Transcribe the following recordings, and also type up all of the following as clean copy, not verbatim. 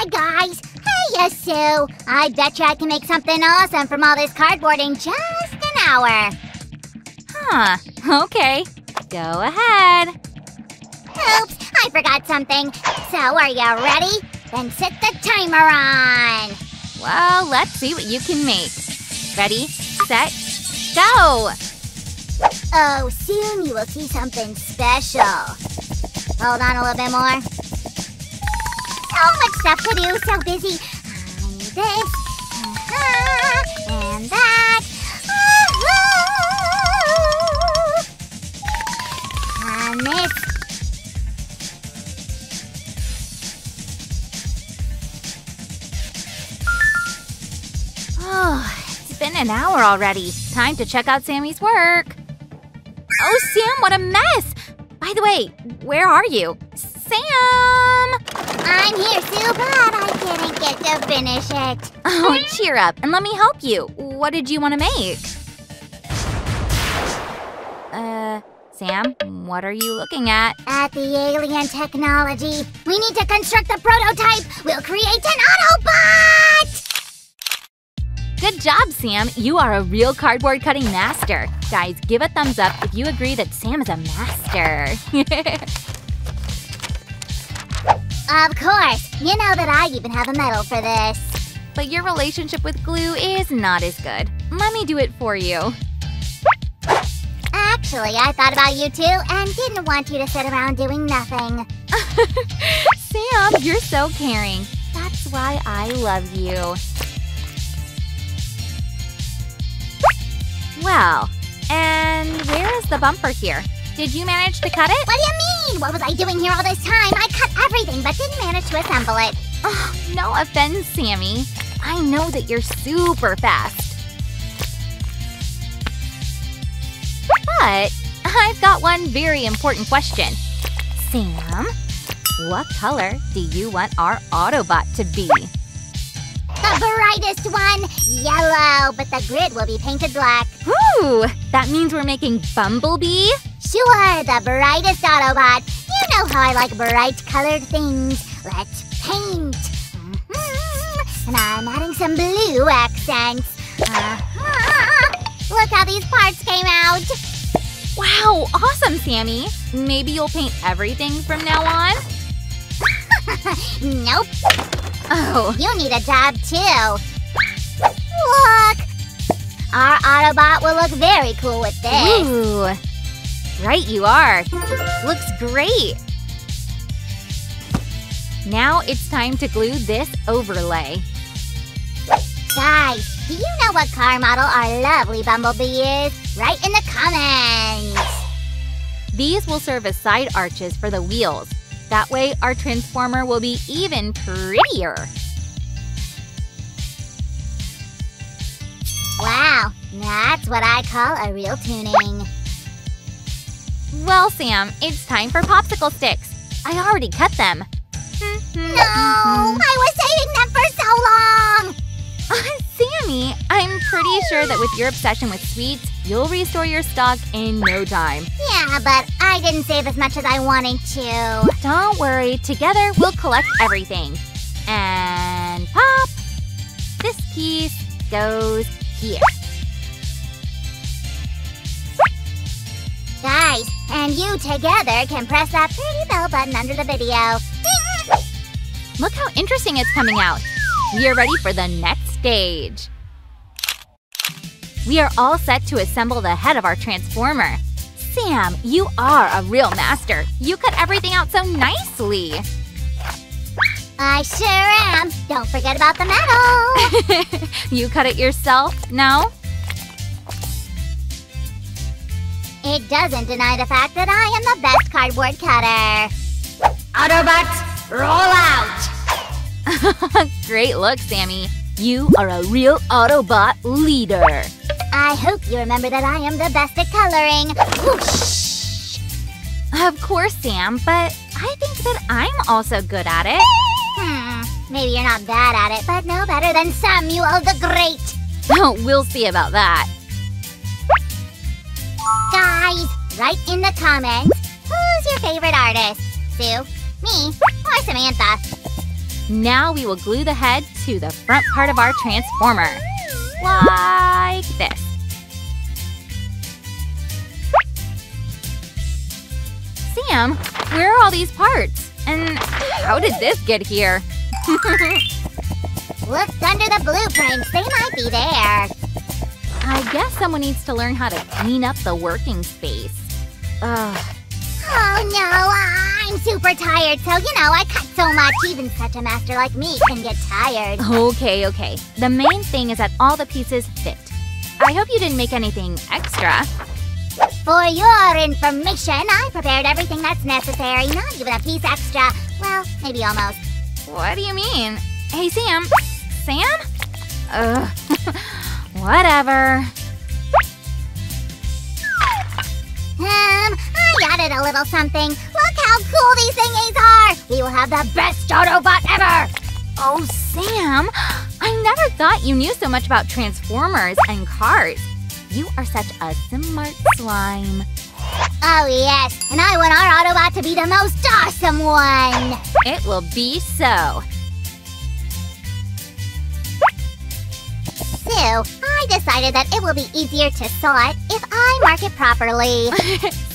Hi, guys. Hiya, Sue. I bet you I can make something awesome from all this cardboard in just an hour. Huh. Okay. Go ahead. Oops, I forgot something. So, are you ready? Then set the timer on. Well, let's see what you can make. Ready, set, go! Oh, soon you will see something special. Hold on a little bit more. So much stuff to do, so busy. And this, and that. And this. Oh, it's been an hour already. Time to check out Sammy's work. Oh, Sam, what a mess! By the way, where are you? Sam! I'm here, Sue, but I didn't get to finish it. Oh, cheer up and let me help you. What did you want to make? Sam, what are you looking at? At the alien technology. We need to construct the prototype. We'll create an Autobot! Good job, Sam. You are a real cardboard cutting master. Guys, give a thumbs up if you agree that Sam is a master. Of course. You know that I even have a medal for this. But your relationship with glue is not as good. Let me do it for you. Actually, I thought about you too and didn't want you to sit around doing nothing. Sam, you're so caring. That's why I love you. Well, and where is the bumper here? Did you manage to cut it? What do you mean? What was I doing here all this time? I cut everything but didn't manage to assemble it. Oh, no offense, Sammy. I know that you're super fast. But I've got one very important question. Sam, what color do you want our Autobot to be? The brightest one, yellow, but the grid will be painted black. Ooh, that means we're making Bumblebee? Sure, the brightest Autobot. You know how I like bright-colored things. Let's paint. And I'm adding some blue accents. Look how these parts came out. Wow, awesome, Sammy. Maybe you'll paint everything from now on? Nope. Oh. You need a job, too. Look! Our Autobot will look very cool with this. Ooh. Right you are. Looks great. Now it's time to glue this overlay. Guys, do you know what car model our lovely Bumblebee is? Write in the comments. These will serve as side arches for the wheels. That way, our Transformer will be even prettier. Wow, that's what I call a real tuning. Well, Sam, it's time for popsicle sticks. I already cut them. No, I was saving them for so long! Sammy, I'm pretty sure that with your obsession with sweets, you'll restore your stock in no time. Yeah, but I didn't save as much as I wanted to. Don't worry. Together, we'll collect everything. And pop! This piece goes here. Guys, and you together can press that pretty bell button under the video. Ding! Look how interesting it's coming out. We are ready for the next stage. We are all set to assemble the head of our Transformer. Sam, you are a real master. You cut everything out so nicely. I sure am. Don't forget about the medal. You cut it yourself, no? It doesn't deny the fact that I am the best cardboard cutter. Autobots, roll out. Great look, Sammy. You are a real Autobot leader. I hope you remember that I am the best at coloring. Whoosh. Of course, Sam, but I think that I'm also good at it. Maybe you're not bad at it, but no better than Samuel the Great. Oh, we'll see about that. Guys, write in the comments, who's your favorite artist? Sue, me, or Samantha? Now we will glue the head to the front part of our transformer. Like this. Sam, where are all these parts? And how did this get here? Looked under the blueprints. They might be there. I guess someone needs to learn how to clean up the working space. Ugh. Oh no, I'm super tired, so you know I cut so much. Even such a master like me can get tired. Okay. The main thing is that all the pieces fit. I hope you didn't make anything extra. For your information, I prepared everything that's necessary, not even a piece extra. Well, maybe almost. What do you mean? Hey, Sam. Sam? Ugh. Whatever. I added a little something. Look how cool these thingies are! We will have the best Autobot ever! Oh, Sam, I never thought you knew so much about Transformers and cars. You are such a smart slime. Oh, yes, and I want our Autobot to be the most awesome one! It will be so. So, I decided that it will be easier to saw it if I mark it properly.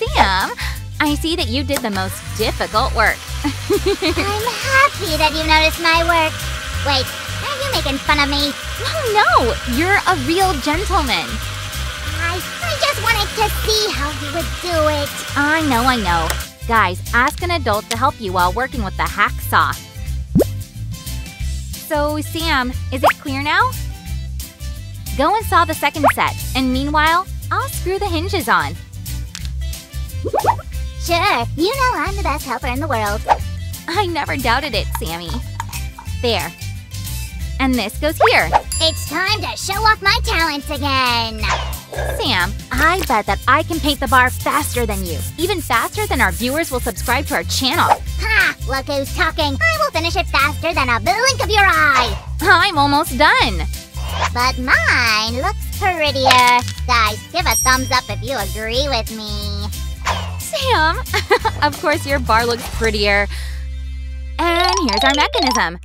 Sam, I see that you did the most difficult work. I'm happy that you noticed my work. Wait, are you making fun of me? No, you're a real gentleman. I just wanted to see how you would do it. I know. Guys, ask an adult to help you while working with the hacksaw. So, Sam, is it clear now? Go and saw the second set, and meanwhile, I'll screw the hinges on. Sure, you know I'm the best helper in the world. I never doubted it, Sammy. There. And this goes here. It's time to show off my talents again. Sam, I bet that I can paint the bar faster than you. Even faster than our viewers will subscribe to our channel. Ha! Look who's talking. I will finish it faster than a blink of your eye. I'm almost done. But mine looks prettier. Guys, give a thumbs up if you agree with me. Sam, of course your bar looks prettier. And here's our mechanism.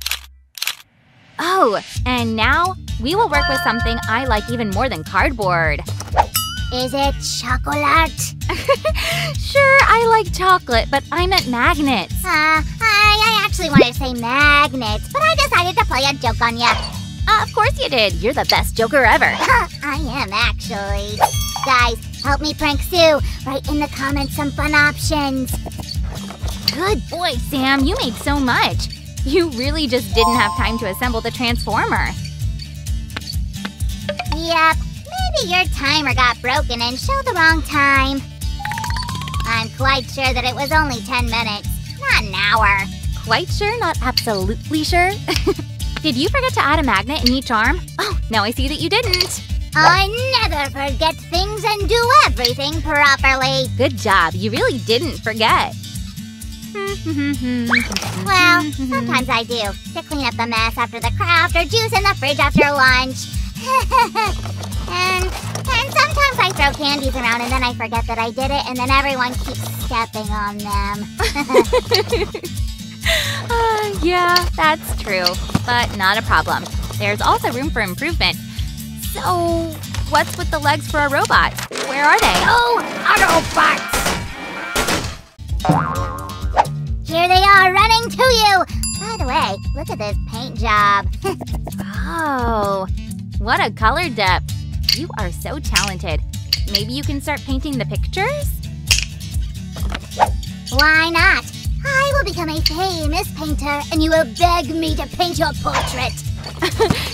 Oh, and now we will work with something I like even more than cardboard. Is it chocolate? Sure, I like chocolate, but I meant magnets. I actually wanted to say magnets, but I decided to play a joke on you. Of course you did. You're the best joker ever. I am, actually. Guys, help me prank Sue. Write in the comments some fun options. Good boy, Sam. You made so much. You really just didn't have time to assemble the transformer. Yep. Maybe your timer got broken and showed the wrong time. I'm quite sure that it was only 10 minutes, not an hour. Quite sure? Not absolutely sure? Did you forget to add a magnet in each arm? Oh, now I see that you didn't. I never forget things and do everything properly. Good job. You really didn't forget. Well, sometimes I do. To clean up the mess after the craft or juice in the fridge after lunch. And sometimes I throw candies around and then I forget that I did it and then everyone keeps stepping on them. Yeah, that's true, but not a problem. There's also room for improvement. So, what's with the legs for a robot? Where are they? Oh, Autobots! Here they are, running to you! By the way, look at this paint job. Oh, what a color depth. You are so talented. Maybe you can start painting the pictures? Why not? I will become a famous painter, and you will beg me to paint your portrait.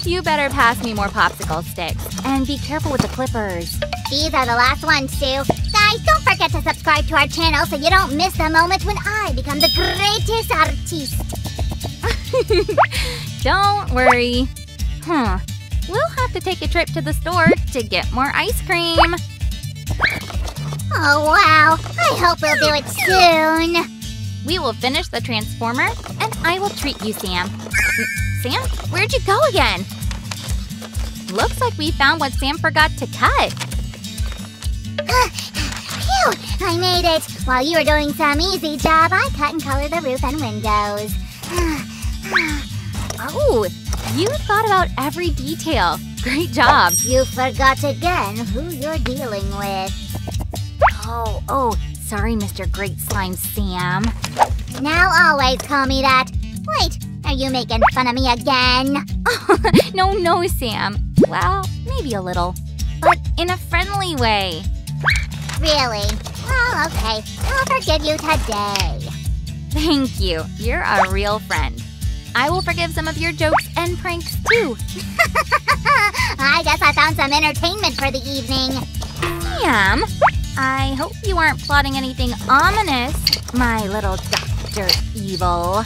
You better pass me more popsicle sticks. And be careful with the clippers. These are the last ones, Sue. Guys, don't forget to subscribe to our channel so you don't miss the moment when I become the greatest artiste. Don't worry. We'll have to take a trip to the store to get more ice cream. Oh, wow. I hope we'll do it soon. We will finish the transformer, and I will treat you, Sam. Sam, where'd you go again? Looks like we found what Sam forgot to cut. Phew! I made it. While you were doing some easy job, I cut and colored the roof and windows. Oh, you thought about every detail. Great job. But you forgot again who you're dealing with. Oh, sorry, Mr. Great Slime Sam. Now always call me that. Wait, are you making fun of me again? No, Sam. Well, maybe a little, but in a friendly way. Really? Well, okay. I'll forgive you today. Thank you. You're a real friend. I will forgive some of your jokes and pranks, too. I guess I found some entertainment for the evening. Sam, I hope you aren't plotting anything ominous, my little Dr. Evil.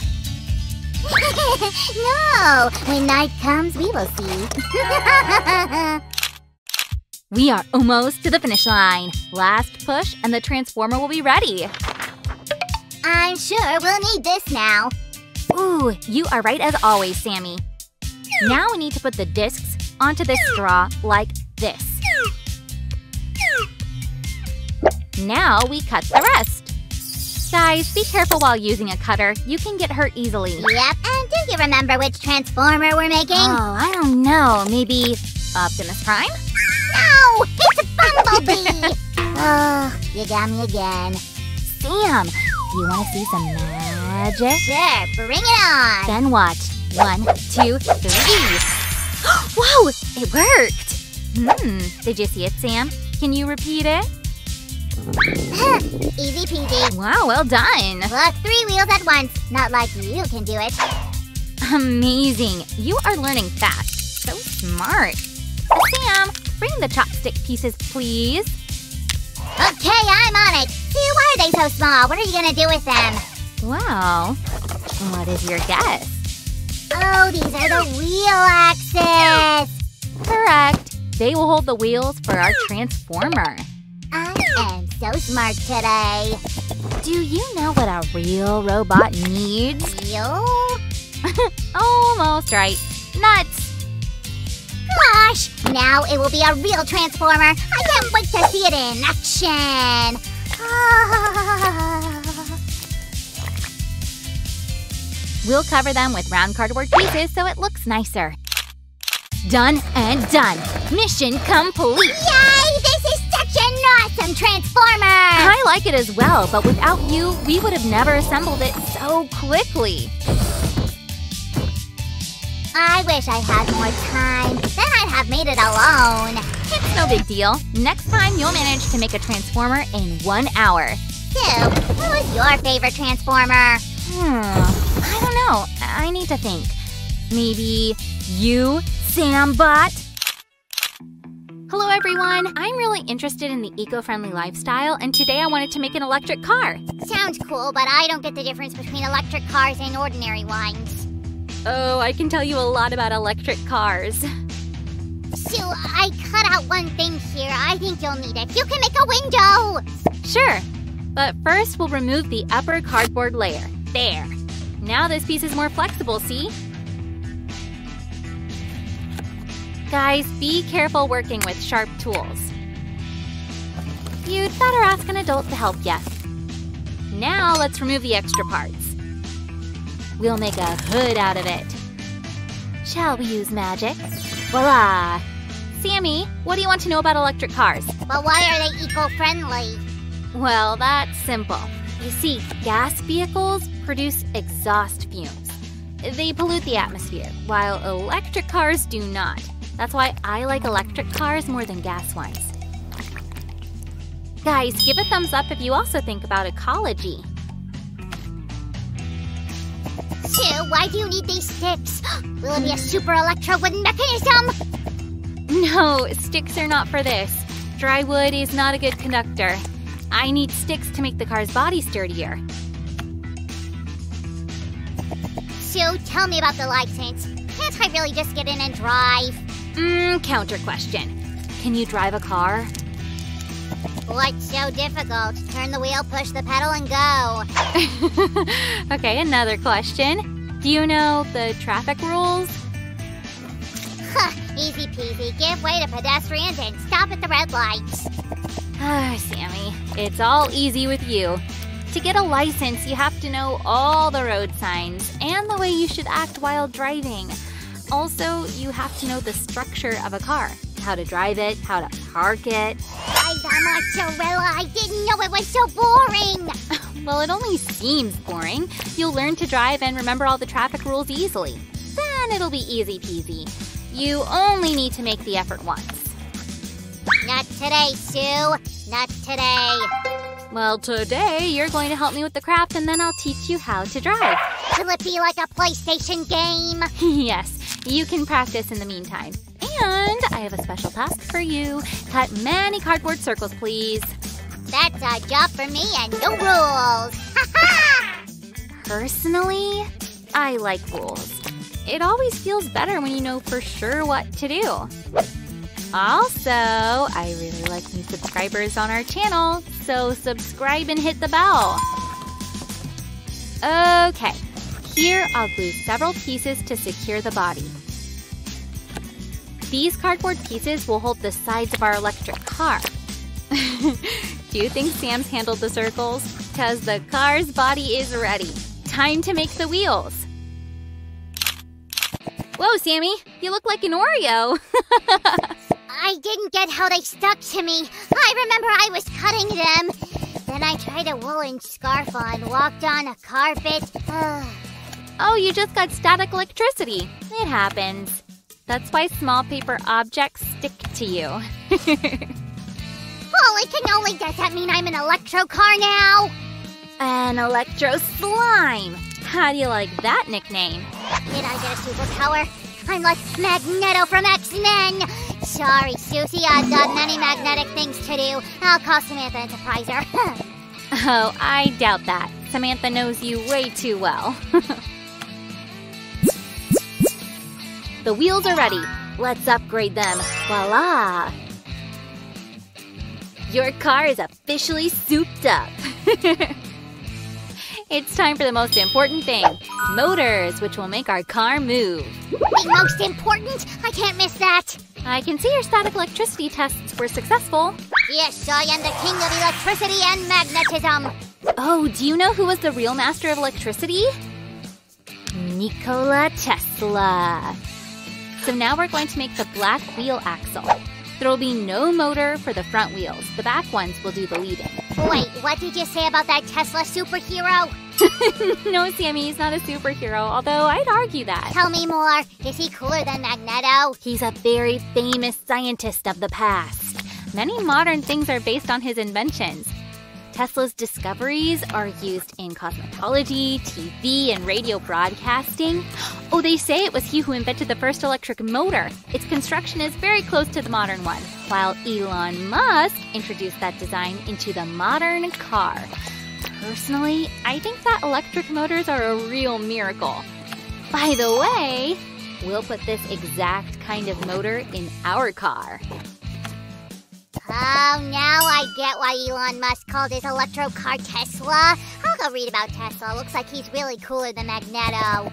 No! When night comes, we will see. We are almost to the finish line. Last push, and the transformer will be ready. I'm sure we'll need this now. Ooh, you are right as always, Sammy. Now we need to put the discs onto this straw like this. Now we cut the rest. Guys, be careful while using a cutter. You can get hurt easily. Yep, and do you remember which transformer we're making? Oh, I don't know. Maybe Optimus Prime? No, it's Bumblebee! Oh, you got me again. Sam, you want to see some magic? Sure, bring it on! Then watch. 1, 2, 3. Whoa, it worked! Did you see it, Sam? Can you repeat it? Easy peasy. Wow, well done. Look, 3 wheels at once. Not like you can do it. Amazing. You are learning fast. So smart. Sam, bring the chopstick pieces, please. Okay, I'm on it. See, why are they so small? What are you gonna do with them? Wow. What is your guess? Oh, these are the wheel axes. Correct. They will hold the wheels for our transformer. I am so smart today. Do you know what a real robot needs? Yo? Almost right. Nuts. Gosh, now it will be a real transformer. I can't wait to see it in action. We'll cover them with round cardboard pieces so it looks nicer. Done and done. Mission complete. Yay! Awesome transformer! I like it as well, but without you, we would have never assembled it so quickly. I wish I had more time. Then I'd have made it alone. It's no big deal. Next time, you'll manage to make a transformer in 1 hour. So, what was your favorite transformer? I don't know. I need to think. Maybe you, Sambot? Hello everyone, I'm really interested in the eco-friendly lifestyle and today I wanted to make an electric car. Sounds cool, but I don't get the difference between electric cars and ordinary ones. Oh, I can tell you a lot about electric cars. So, I cut out one thing here. I think you'll need it. You can make a window! Sure, but first we'll remove the upper cardboard layer. There. Now this piece is more flexible, see? Guys, be careful working with sharp tools. You'd better ask an adult to help you. Now let's remove the extra parts. We'll make a hood out of it. Shall we use magic? Voila! Sammy, what do you want to know about electric cars? But why are they eco-friendly? Well, that's simple. You see, gas vehicles produce exhaust fumes. They pollute the atmosphere, while electric cars do not. That's why I like electric cars more than gas ones. Guys, give a thumbs up if you also think about ecology. So, why do you need these sticks? Will it be a super electro-wood mechanism? No, sticks are not for this. Dry wood is not a good conductor. I need sticks to make the car's body sturdier. So, tell me about the license. Can't I really just get in and drive? Counter question. Can you drive a car? What's so difficult? Turn the wheel, push the pedal, and go. Okay, another question. Do you know the traffic rules? Easy peasy. Give way to pedestrians and stop at the red lights. Ah, Sammy, it's all easy with you. To get a license, you have to know all the road signs and the way you should act while driving. Also, you have to know the structure of a car, how to drive it, how to park it. I didn't know it was so boring! Well, it only seems boring. You'll learn to drive and remember all the traffic rules easily. Then it'll be easy peasy. You only need to make the effort once. Not today, Sue. Not today. Well, today you're going to help me with the craft and then I'll teach you how to drive. Will it be like a PlayStation game? Yes, you can practice in the meantime. And I have a special task for you. Cut many cardboard circles, please. That's a job for me and no rules. Ha ha! Personally, I like rules. It always feels better when you know for sure what to do. Also, I really like new subscribers on our channel, so subscribe and hit the bell. Okay, here I'll glue several pieces to secure the body. These cardboard pieces will hold the sides of our electric car. Do you think Sam's handled the circles? Because the car's body is ready. Time to make the wheels. Whoa, Sammy, you look like an Oreo. I didn't get how they stuck to me. I remember I was cutting them. Then I tried a woolen scarf on, walked on a carpet. Oh, you just got static electricity. It happens. That's why small paper objects stick to you. Holy cannoli, does that mean I'm an electro car now? An electro slime. How do you like that nickname? Did I get a superpower? I'm like Magneto from X-Men! Sorry, Susie, I've got many magnetic things to do. I'll call Samantha Enterpriser. Oh, I doubt that. Samantha knows you way too well. The wheels are ready. Let's upgrade them. Voila! Your car is officially souped up. It's time for the most important thing, motors, which will make our car move. The most important? I can't miss that. I can see your static electricity tests were successful. Yes, I am the king of electricity and magnetism. Oh, do you know who was the real master of electricity? Nikola Tesla. So now we're going to make the black wheel axle. There will be no motor for the front wheels. The back ones will do the leading. Wait, what did you say about that Tesla superhero? No, Sammy, he's not a superhero, although I'd argue that. Tell me more. Is he cooler than Magneto? He's a very famous scientist of the past. Many modern things are based on his inventions. Tesla's discoveries are used in cosmetology, TV, and radio broadcasting. Oh, they say it was he who invented the first electric motor. Its construction is very close to the modern one, while Elon Musk introduced that design into the modern car. Personally, I think that electric motors are a real miracle. By the way, we'll put this exact kind of motor in our car. Oh, now I get why Elon Musk called his electro car Tesla. I'll go read about Tesla. Looks like he's really cooler than Magneto.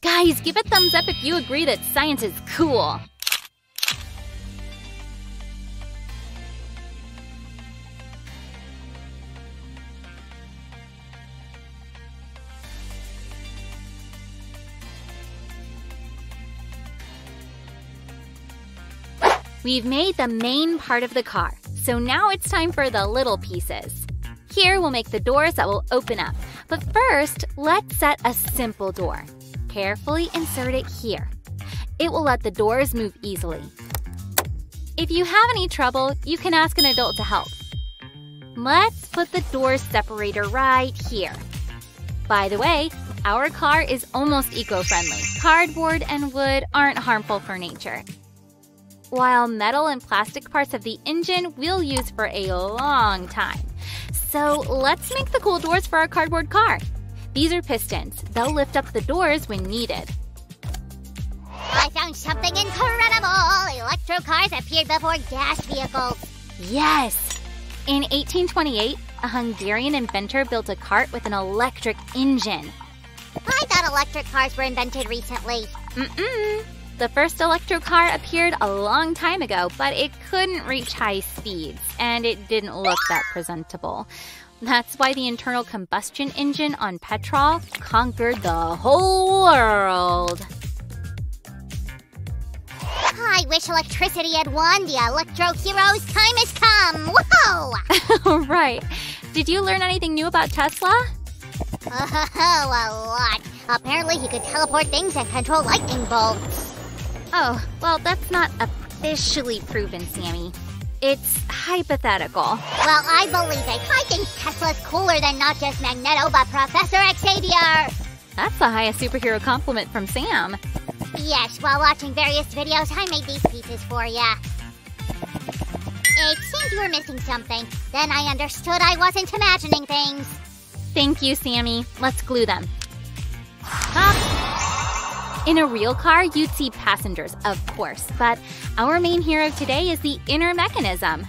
Guys, give a thumbs up if you agree that science is cool. We've made the main part of the car, so now it's time for the little pieces. Here we'll make the doors that will open up. But first, let's set a simple door. Carefully insert it here. It will let the doors move easily. If you have any trouble, you can ask an adult to help. Let's put the door separator right here. By the way, our car is almost eco-friendly. Cardboard and wood aren't harmful for nature, while metal and plastic parts of the engine we'll use for a long time. So let's make the cool doors for our cardboard car. These are pistons. They'll lift up the doors when needed. I found something incredible! Electro cars appeared before gas vehicles. Yes! In 1828, a Hungarian inventor built a cart with an electric engine. I thought electric cars were invented recently. Mm-mm. The first electro car appeared a long time ago, but it couldn't reach high speeds, and it didn't look that presentable. That's why the internal combustion engine on petrol conquered the whole world. I wish electricity had won. The electro hero's time has come. Whoa! Right. Did you learn anything new about Tesla? Oh, a lot. Apparently he could teleport things and control lightning bolts. Oh, well, that's not officially proven, Sammy. It's hypothetical. Well, I believe it. I think Tesla's cooler than not just Magneto, but Professor Xavier. That's the highest superhero compliment from Sam. Yes, while watching various videos, I made these pieces for ya. It seemed you were missing something. Then I understood I wasn't imagining things. Thank you, Sammy. Let's glue them. Up. In a real car, you'd see passengers, of course, but our main hero today is the inner mechanism.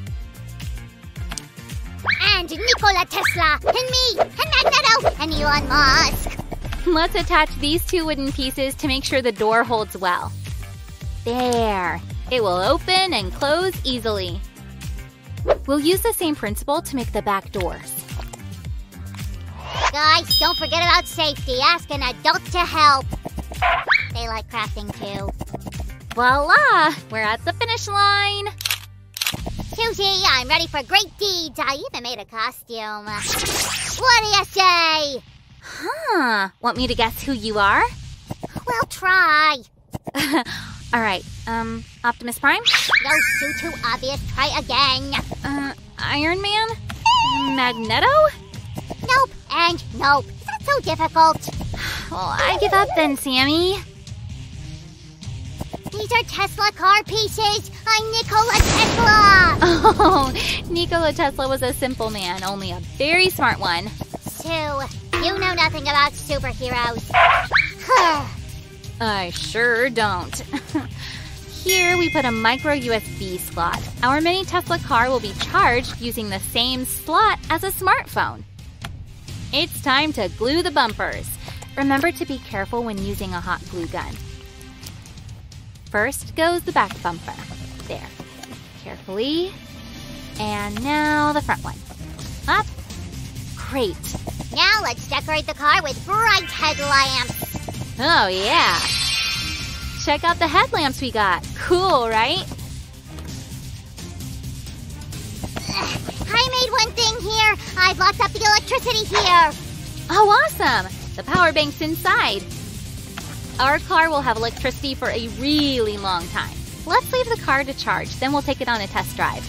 And Nikola Tesla, and me, and Magneto, and Elon Musk. Let's attach these two wooden pieces to make sure the door holds well. There. It will open and close easily. We'll use the same principle to make the back doors. Guys, don't forget about safety. Ask an adult to help. They like crafting too. Voila! We're at the finish line. Susie, I'm ready for great deeds. I even made a costume. What do you say? Huh. Want me to guess who you are? Well, try. All right. Optimus Prime? No, too, too obvious. Try again. Iron Man? Magneto? Nope, and nope. It's not so difficult. Well, I give up then, Sammy. These are Tesla car pieces. I'm Nikola Tesla. Oh, Nikola Tesla was a simple man, only a very smart one. Sue, you know nothing about superheroes. I sure don't. Here we put a micro USB slot. Our mini Tesla car will be charged using the same slot as a smartphone. It's time to glue the bumpers. Remember to be careful when using a hot glue gun. First goes the back bumper. There. Carefully. And now the front one. Up. Great. Now let's decorate the car with bright headlamps. Oh, yeah. Check out the headlamps we got. Cool, right? I made one thing here. I've locked up the electricity here. Oh, awesome. The power bank's inside. Our car will have electricity for a really long time. Let's leave the car to charge, then we'll take it on a test drive.